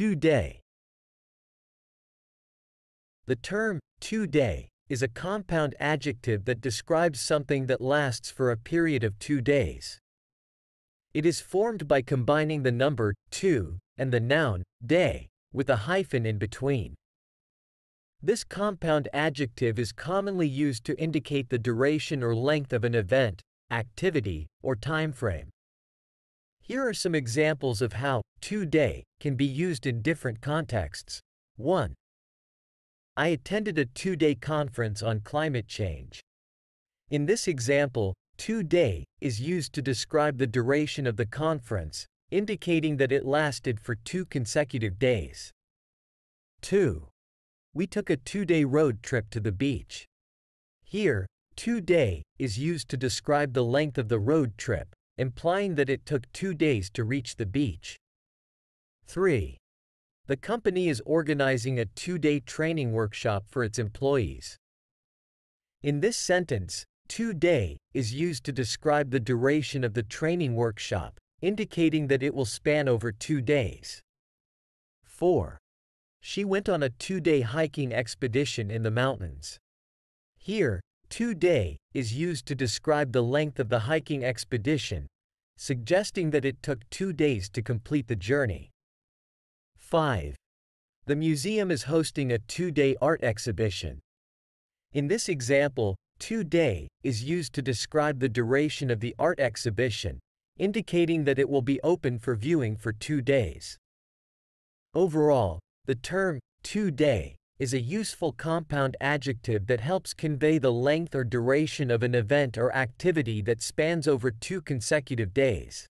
2-day. The term 2-day is a compound adjective that describes something that lasts for a period of 2 days. It is formed by combining the number 2 and the noun day with a hyphen in between. This compound adjective is commonly used to indicate the duration or length of an event, activity, or time frame. Here are some examples of how 2-day can be used in different contexts. 1. I attended a 2-day conference on climate change. In this example, 2-day is used to describe the duration of the conference, indicating that it lasted for 2 consecutive days. 2. We took a 2-day road trip to the beach. Here, 2-day is used to describe the length of the road trip, implying that it took 2 days to reach the beach. 3. The company is organizing a 2-day training workshop for its employees. In this sentence, 2-day is used to describe the duration of the training workshop, indicating that it will span over 2 days. 4. She went on a 2-day hiking expedition in the mountains. Here, 2-day is used to describe the length of the hiking expedition, suggesting that it took 2 days to complete the journey. 5. The museum is hosting a 2-day art exhibition. In this example, 2-day is used to describe the duration of the art exhibition, indicating that it will be open for viewing for 2 days. Overall, the term 2-day is a useful compound adjective that helps convey the length or duration of an event or activity that spans over 2 consecutive days.